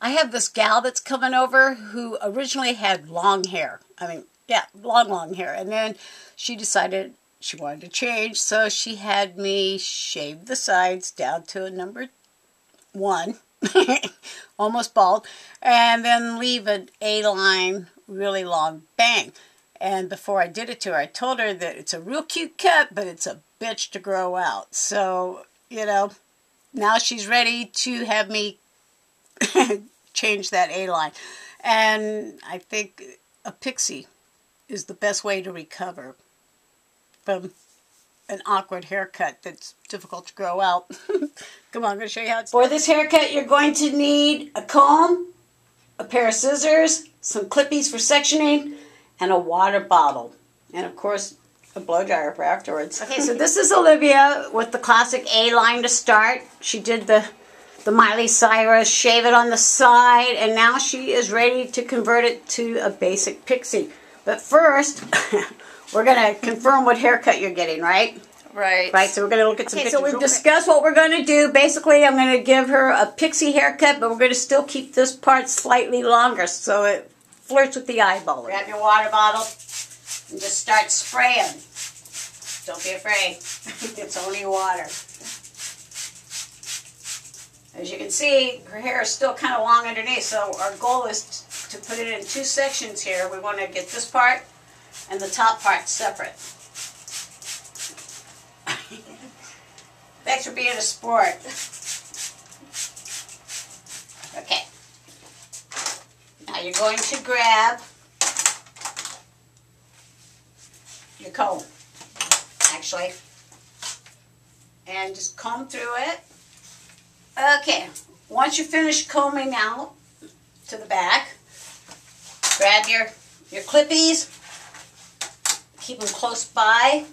I have this gal that's coming over who originally had long hair. I mean, yeah, long hair. And then she decided she wanted to change, so she had me shave the sides down to a number 1, almost bald, and then leave an A-line really long bang. And before I did it to her, I told her that it's a real cute cut, but it's a bitch to grow out. So, you know, now she's ready to have me change that A-line. And I think a pixie is the best way to recover from an awkward haircut that's difficult to grow out. Come on, I'm going to show you how it's done. For this haircut, you're going to need a comb, a pair of scissors, some clippies for sectioning, and a water bottle. And of course, a blow dryer for afterwards. Okay, so this is Olivia with the classic A-line to start. She did the Miley Cyrus, shave it on the side, and now she is ready to convert it to a basic pixie. But first, we're going to confirm what haircut you're getting, right? Right, so we're going to look at some pictures. Okay, so we've discussed what we're going to do. Basically, I'm going to give her a pixie haircut, but we're going to still keep this part slightly longer so it flirts with the eyeball. Grab your water bottle and just start spraying. Don't be afraid. It's only water. As you can see, her hair is still kind of long underneath, so our goal is to put it in 2 sections here. We want to get this part and the top part separate. Thanks for being a sport. Okay. Now you're going to grab your comb, actually, and just comb through it. Okay. Once you finish combing out to the back, grab your clippies. Keep them close by.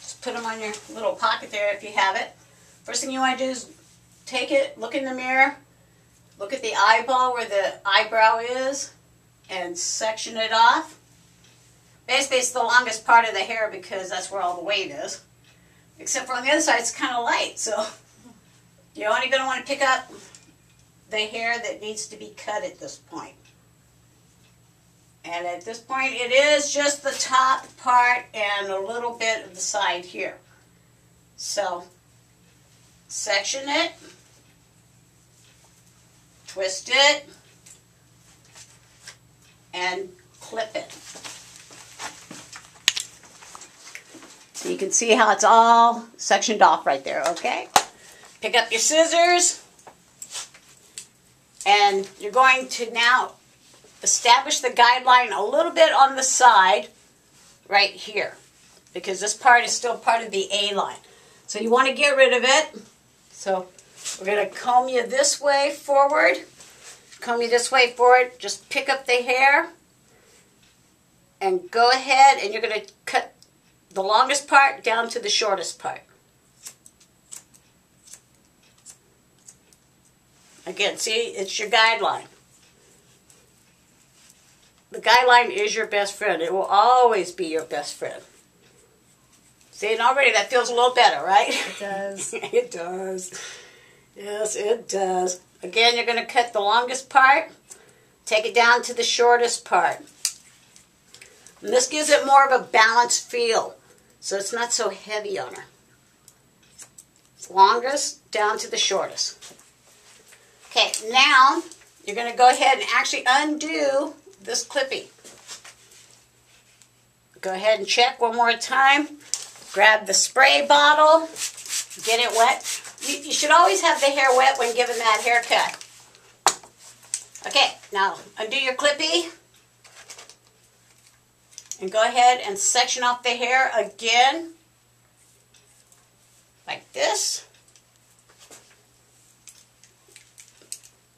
Just put them on your little pocket there if you have it. First thing you want to do is take it, look in the mirror, look at the eyeball where the eyebrow is, and section it off. Basically, it's the longest part of the hair because that's where all the weight is. Except for on the other side, it's kind of light, so you're only going to want to pick up the hair that needs to be cut at this point. And at this point, it is just the top part and a little bit of the side here. So, section it, twist it, and clip it. So you can see how it's all sectioned off right there, okay? Pick up your scissors, and you're going to now establish the guideline a little bit on the side right here, because this part is still part of the A-line. So you want to get rid of it. So we're going to comb you this way forward. Comb you this way forward. Just pick up the hair and go ahead, and you're going to cut the longest part down to the shortest part. Again, see, it's your guideline. The guideline is your best friend. It will always be your best friend. See, and already that feels a little better, right? It does. It does. Yes, it does. Again, you're going to cut the longest part, take it down to the shortest part. And this gives it more of a balanced feel, so it's not so heavy on her. It's longest down to the shortest. Okay, now you're going to go ahead and actually undo this clippy. Go ahead and check one more time. Grab the spray bottle, get it wet. You should always have the hair wet when given that haircut. Okay, now undo your clippy and go ahead and section off the hair again, like this.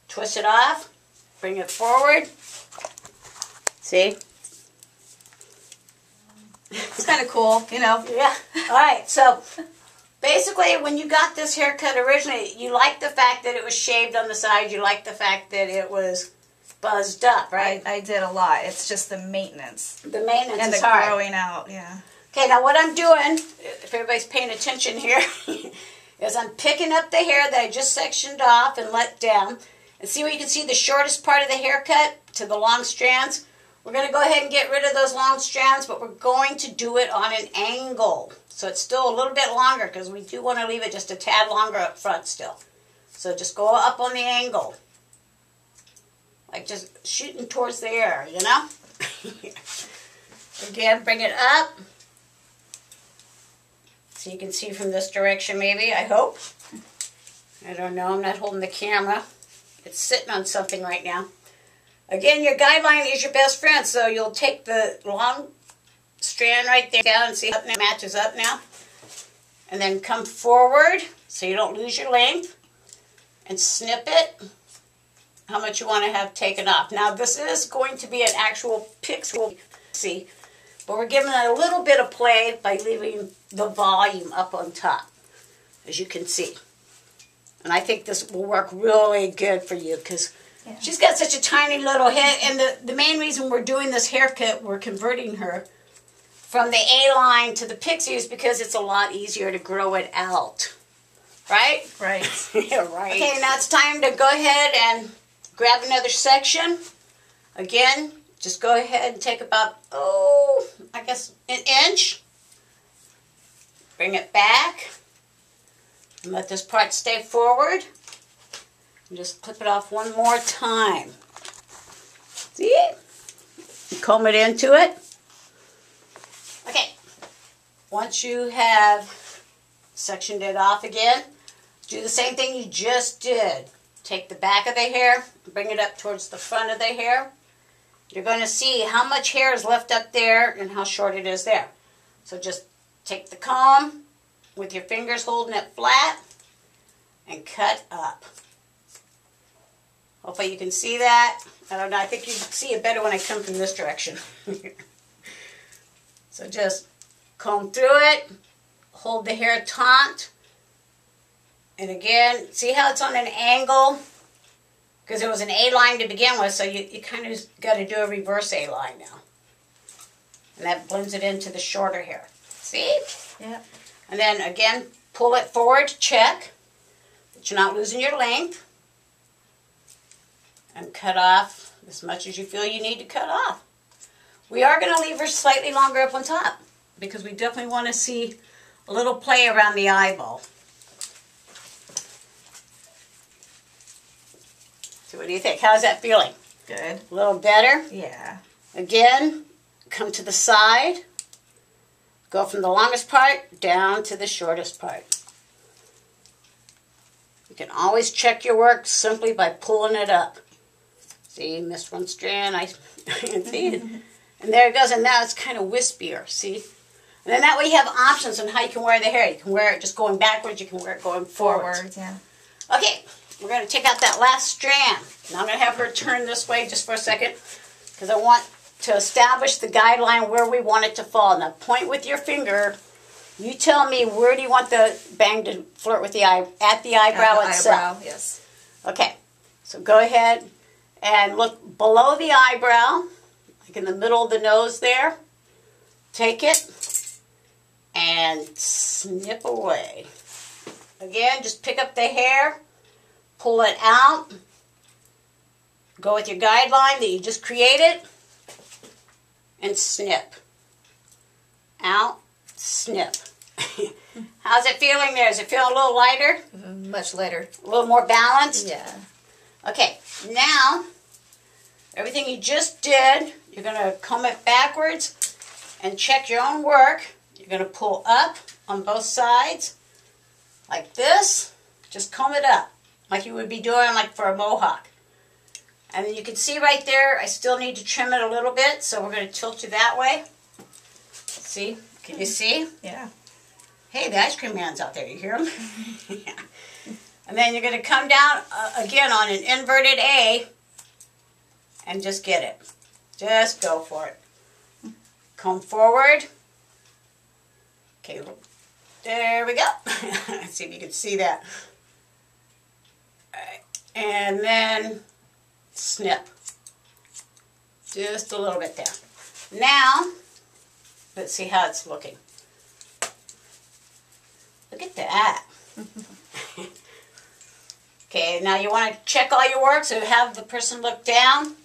Twist it off, bring it forward. See? It's kind of cool, you know. Yeah. All right, so basically when you got this haircut originally, you liked the fact that it was shaved on the side. You liked the fact that it was buzzed up, right? I did a lot. It's just the maintenance. The maintenance and the growing out, yeah. Okay, now what I'm doing, if everybody's paying attention here, Because I'm picking up the hair that I just sectioned off and let down. And see where you can see the shortest part of the haircut to the long strands? We're going to go ahead and get rid of those long strands, but we're going to do it on an angle. So it's still a little bit longer because we do want to leave it just a tad longer up front still. So just go up on the angle. Like just shooting towards the air, you know? Again, bring it up. So you can see from this direction maybe, I hope. I don't know, I'm not holding the camera. It's sitting on something right now. Again, your guideline is your best friend, so you'll take the long strand right there down and see how it matches up now. And then come forward so you don't lose your length. And snip it how much you want to have taken off. Now this is going to be an actual Pixie, but we're giving it a little bit of play by leaving the volume up on top, as you can see. And I think this will work really good for you because she's got such a tiny little head, and the main reason we're doing this haircut, we're converting her from the A-line to the Pixie is because it's a lot easier to grow it out. Right? Right. Yeah, right. Okay, now it's time to go ahead and grab another section. Again, just go ahead and take about, I guess an inch. Bring it back. And let this part stay forward. And just clip it off one more time. See it? Comb it into it. Okay. Once you have sectioned it off again, do the same thing you just did. Take the back of the hair, bring it up towards the front of the hair. You're going to see how much hair is left up there and how short it is there. So just take the comb with your fingers holding it flat and cut up. Hopefully you can see that. I don't know, I think you can see it better when I come from this direction. So just comb through it. Hold the hair taut, and again, see how it's on an angle? Because it was an A-line to begin with, so you kind of got to do a reverse A-line now. And that blends it into the shorter hair. See? Yeah. And then again, pull it forward to check that you're not losing your length. And cut off as much as you feel you need to cut off. We are going to leave her slightly longer up on top, because we definitely want to see a little play around the eyeball. So what do you think? How's that feeling? Good. A little better? Yeah. Again, come to the side. Go from the longest part down to the shortest part. You can always check your work simply by pulling it up. See, missed one strand. I can see it. And there it goes. And now it's kind of wispier. See? And then that way you have options on how you can wear the hair. You can wear it just going backwards. You can wear it going forward. Yeah. Okay, we're going to take out that last strand. Now I'm going to have her turn this way just for a second, because I want to establish the guideline where we want it to fall. Now point with your finger. You tell me, where do you want the bang to flirt with the eye, at the eyebrow itself? At the eyebrow, yes. Okay, so go ahead and look below the eyebrow, like in the middle of the nose there. Take it. And snip away. Again, just pick up the hair, pull it out, go with your guideline that you just created, and snip. Out, snip. How's it feeling there? Is it feeling a little lighter? Much lighter. A little more balanced? Yeah. Okay, now, everything you just did, you're going to comb it backwards and check your own work. You're going to pull up on both sides like this. Just comb it up like you would be doing like for a mohawk. And then you can see right there, I still need to trim it a little bit, so we're going to tilt you that way. See? Can you see? Yeah. Hey, the ice cream man's out there. You hear him? Yeah. And then you're going to come down again on an inverted A and just get it. Just go for it. Comb forward. Okay, there we go. Let's see if you can see that. All right. And then snip. Just a little bit there. Now, let's see how it's looking. Look at that. Okay, now you want to check all your work, so have the person look down,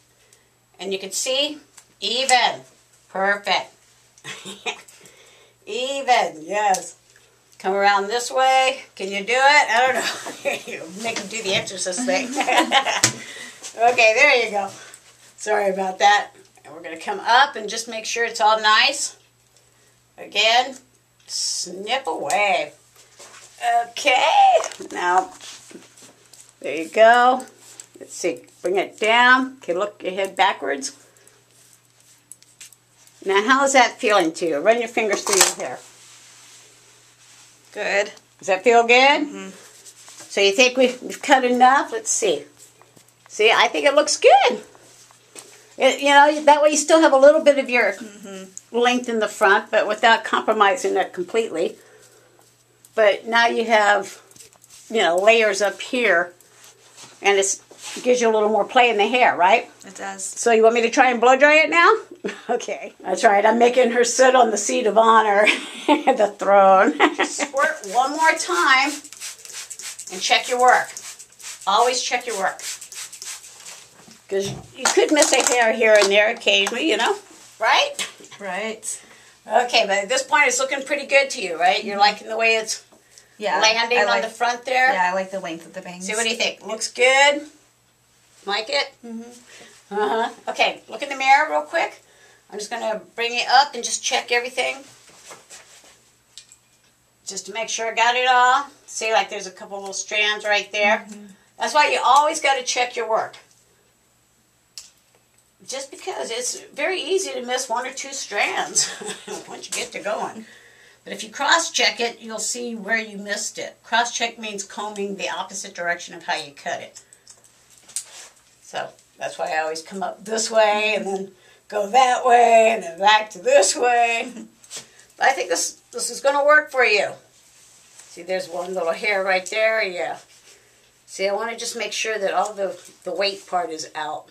and you can see, even. Perfect. Even, yes. Come around this way. Can you do it? I don't know. You make them do the exorcist thing. Okay, there you go. Sorry about that. And we're going to come up and just make sure it's all nice. Again, snip away. Okay, now, there you go. Let's see, bring it down. Okay, look your head backwards. Now, how's that feeling to you? Run your fingers through your hair. Good. Does that feel good? Mm-hmm. So you think we've cut enough? Let's see. See, I think it looks good. It, you know, that way you still have a little bit of your length in the front, but without compromising it completely. But now you have, you know, layers up here, and it's, it gives you a little more play in the hair, right? It does. So you want me to try and blow dry it now? Okay. That's right. I'm making her sit on the seat of honor, the throne. Squirt one more time and check your work. Always check your work. Because you could miss a hair here and there occasionally, you know, right? Right. Okay, but at this point it's looking pretty good to you, right? You're liking the way it's landing on the front there? Yeah, I like the length of the bangs. See, what do you think? Looks good? Like it? Mm-hmm. Uh-huh. Okay, look in the mirror real quick. I'm just going to bring it up and just check everything. Just to make sure I got it all. See, like there's a couple little strands right there. Mm-hmm. That's why you always got to check your work. Just because it's very easy to miss one or two strands once you get to going. But if you cross-check it, you'll see where you missed it. Cross-check means combing the opposite direction of how you cut it. So that's why I always come up this way and then go that way and then back to this way. But I think this is going to work for you. See, there's one little hair right there. Yeah. See, I want to just make sure that all the weight part is out.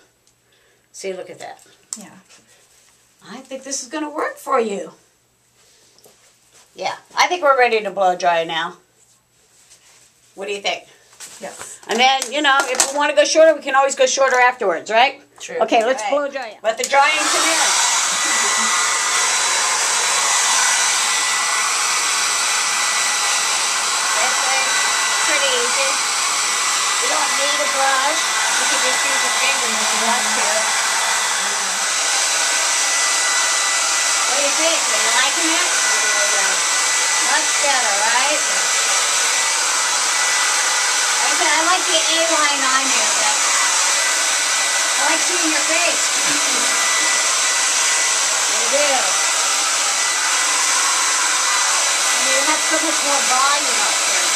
See, look at that. Yeah. I think this is going to work for you. Yeah. I think we're ready to blow dry now. What do you think? Yes. And then, you know, if we want to go shorter, we can always go shorter afterwards, right? True. Okay, let's blow dry it. Let the drying come in. A-line on you, but I like seeing your face. I do. And you have so much more volume up there, too.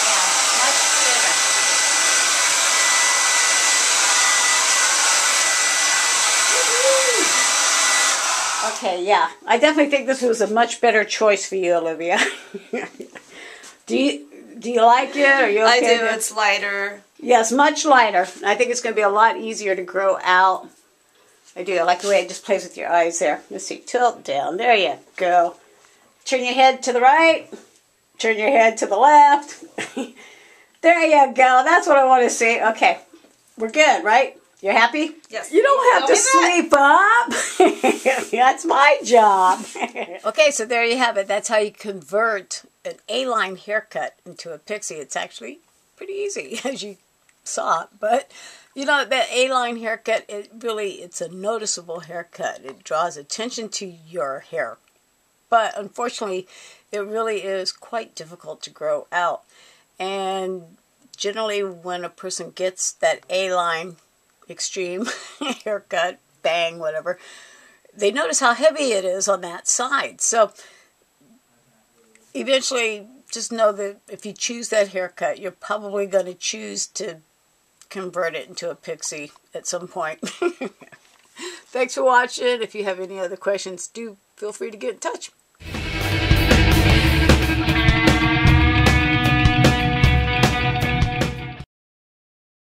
Yeah, much better. Woo-hoo! Okay, yeah. I definitely think this was a much better choice for you, Olivia. Do you like it? Are you okay? I do. It's lighter. Yes, much lighter. I think it's going to be a lot easier to grow out. I do. I like the way it just plays with your eyes there. Let's see. Tilt down. There you go. Turn your head to the right. Turn your head to the left. There you go. That's what I want to see. Okay. We're good, right? You're happy? Yes. You don't have to sleep up. That's my job. Okay, so there you have it. That's how you convert an A-line haircut into a pixie. It's actually pretty easy, as you saw. But, you know, that A-line haircut, it's a noticeable haircut. It draws attention to your hair. But, unfortunately, it really is quite difficult to grow out. And generally, when a person gets that A-line extreme haircut, bang, whatever, they notice how heavy it is on that side. So eventually, just know that if you choose that haircut, you're probably going to choose to convert it into a pixie at some point. Thanks for watching. If you have any other questions, do feel free to get in touch.